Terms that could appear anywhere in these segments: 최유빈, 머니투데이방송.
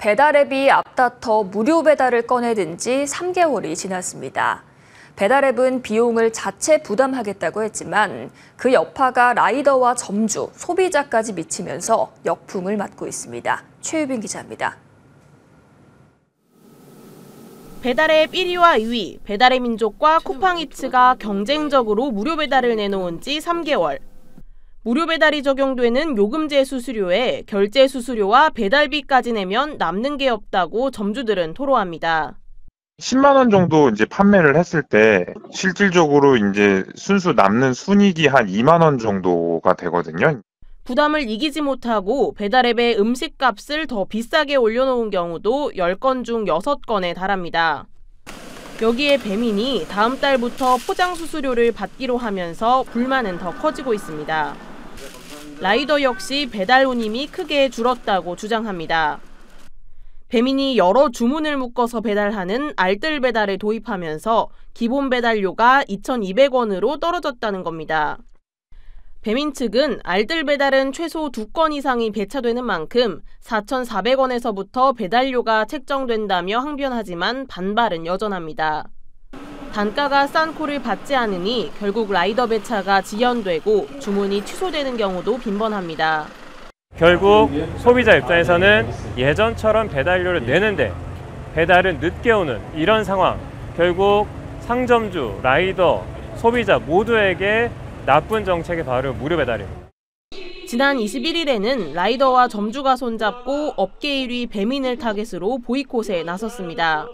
배달앱이 앞다퉈 무료 배달을 꺼내든 지 3개월이 지났습니다. 배달앱은 비용을 자체 부담하겠다고 했지만 그 여파가 라이더와 점주, 소비자까지 미치면서 역풍을 맞고 있습니다. 최유빈 기자입니다. 배달앱 1위와 2위, 배달의 민족과 쿠팡이츠가 경쟁적으로 무료 배달을 내놓은 지 3개월. 무료 배달이 적용되는 요금제 수수료에 결제 수수료와 배달비까지 내면 남는 게 없다고 점주들은 토로합니다. 10만 원 정도 이제 판매를 했을 때 실질적으로 이제 순수 남는 순이익이 한 2만 원 정도가 되거든요. 부담을 이기지 못하고 배달앱에 음식값을 더 비싸게 올려놓은 경우도 10건 중 6건에 달합니다. 여기에 배민이 다음 달부터 포장 수수료를 받기로 하면서 불만은 더 커지고 있습니다. 라이더 역시 배달 운임이 크게 줄었다고 주장합니다. 배민이 여러 주문을 묶어서 배달하는 알뜰 배달을 도입하면서 기본 배달료가 2,200원으로 떨어졌다는 겁니다. 배민 측은 알뜰 배달은 최소 2건 이상이 배차되는 만큼 4,400원에서부터 배달료가 책정된다며 항변하지만 반발은 여전합니다. 단가가 싼 콜을 받지 않으니 결국 라이더 배차가 지연되고 주문이 취소되는 경우도 빈번합니다. 결국 소비자 입장에서는 예전처럼 배달료를 내는데 배달은 늦게 오는 이런 상황, 결국 상점주, 라이더, 소비자 모두에게 나쁜 정책의 바로 무료 배달입니다. 지난 21일에는 라이더와 점주가 손잡고 업계 1위 배민을 타겟으로 보이콧에 나섰습니다.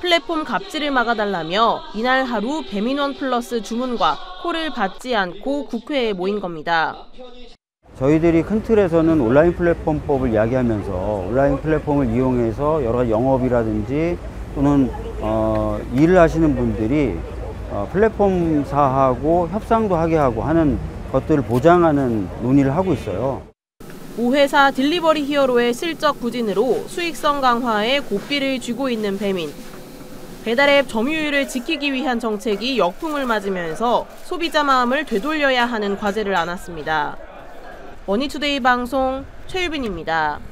플랫폼 갑질을 막아달라며 이날 하루 배민원 플러스 주문과 콜을 받지 않고 국회에 모인 겁니다. 저희들이 큰 틀에서는 온라인 플랫폼법을 이야기하면서 온라인 플랫폼을 이용해서 여러 가지 영업이라든지 또는 일을 하시는 분들이 플랫폼사하고 협상도 하게 하고 하는 것들을 보장하는 논의를 하고 있어요. 5회사 딜리버리 히어로의 실적 부진으로 수익성 강화에 고삐를 쥐고 있는 배민. 배달앱 점유율을 지키기 위한 정책이 역풍을 맞으면서 소비자 마음을 되돌려야 하는 과제를 안았습니다. 머니투데이 방송 최유빈입니다.